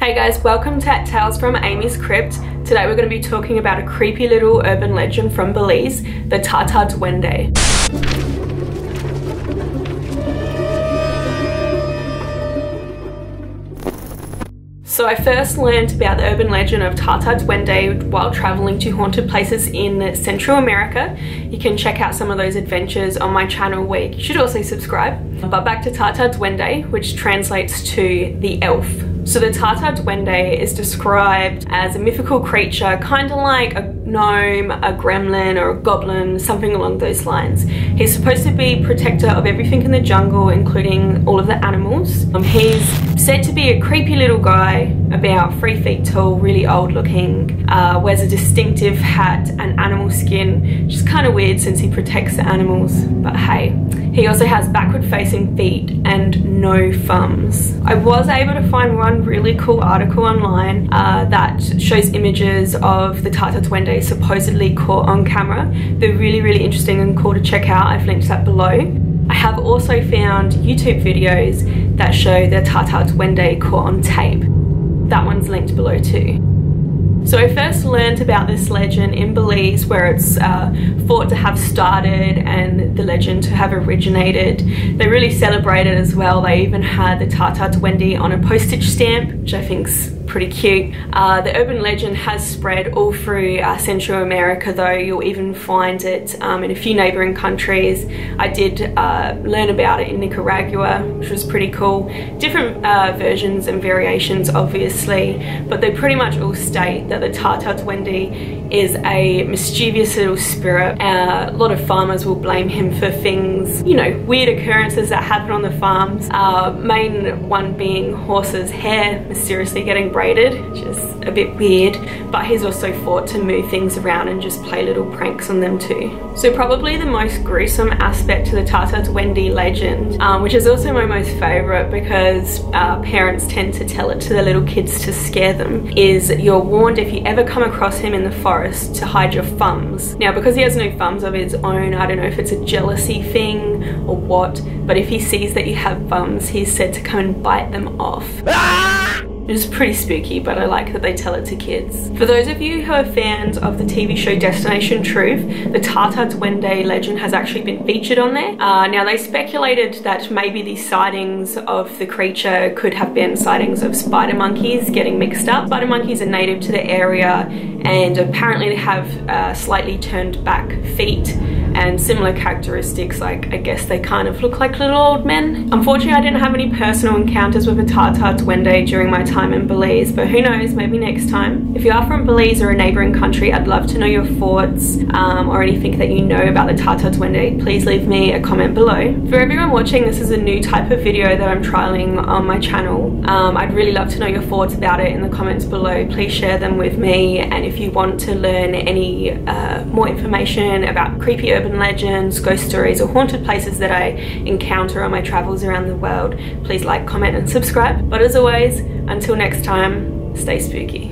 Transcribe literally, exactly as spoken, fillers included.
Hey guys, welcome to Tales from Amy's Crypt. Today we're going to be talking about a creepy little urban legend from Belize, the Tata Duende. So I first learned about the urban legend of Tata Duende while traveling to haunted places in Central America. You can check out some of those adventures on my channel where you should also subscribe. But back to Tata Duende, which translates to the elf. So the Tata Duende is described as a mythical creature, kind of like a gnome, a gremlin or a goblin, something along those lines. He's supposed to be protector of everything in the jungle, including all of the animals. Um, he's said to be a creepy little guy, about three feet tall, really old looking, uh, wears a distinctive hat and animal skin, which is kind of weird since he protects the animals, but hey. He also has backward facing feet and no thumbs. I was able to find one really cool article online uh, that shows images of the Tata Duende supposedly caught on camera. They're really, really interesting and cool to check out. I've linked that below. I have also found YouTube videos that show the Tata Duende caught on tape. That one's linked below too. So I first learned about this legend in Belize, where it's uh, thought to have started and the legend to have originated. They really celebrated as well. They even had the Tata Duende on a postage stamp, which I think's pretty cute. Uh, the urban legend has spread all through uh, Central America though. You'll even find it um, in a few neighbouring countries. I did uh, learn about it in Nicaragua, which was pretty cool. Different uh, versions and variations obviously, but they pretty much all state that the Tata Duende is a mischievous little spirit. Uh, a lot of farmers will blame him for things, you know, weird occurrences that happen on the farms. Uh, main one being horses' hair mysteriously getting braided, which is a bit weird, but he's also thought to move things around and just play little pranks on them too. So probably the most gruesome aspect to the Tata Duende legend, um, which is also my most favourite because uh, parents tend to tell it to their little kids to scare them, is you're warned if you ever come across him in the forest to hide your thumbs. Now because he has no thumbs of his own, I don't know if it's a jealousy thing or what, but if he sees that you have thumbs, he's said to come and bite them off. Ah! It's pretty spooky, but I like that they tell it to kids. For those of you who are fans of the T V show Destination Truth, the Tata Duende legend has actually been featured on there. Uh, now they speculated that maybe the sightings of the creature could have been sightings of spider monkeys getting mixed up. Spider monkeys are native to the area and apparently they have uh, slightly turned back feet and similar characteristics, like I guess they kind of look like little old men. Unfortunately, I didn't have any personal encounters with a Tata Duende during my time in Belize, but who knows, maybe next time. If you are from Belize or a neighbouring country, I'd love to know your thoughts um, or anything that you know about the Tata Duende. Please leave me a comment below. For everyone watching, this is a new type of video that I'm trialling on my channel. Um, I'd really love to know your thoughts about it in the comments below. Please share them with me, and if you want to learn any uh, more information about creepy urban legends, ghost stories or haunted places that I encounter on my travels around the world, please like, comment and subscribe. But as always, until next time, stay spooky.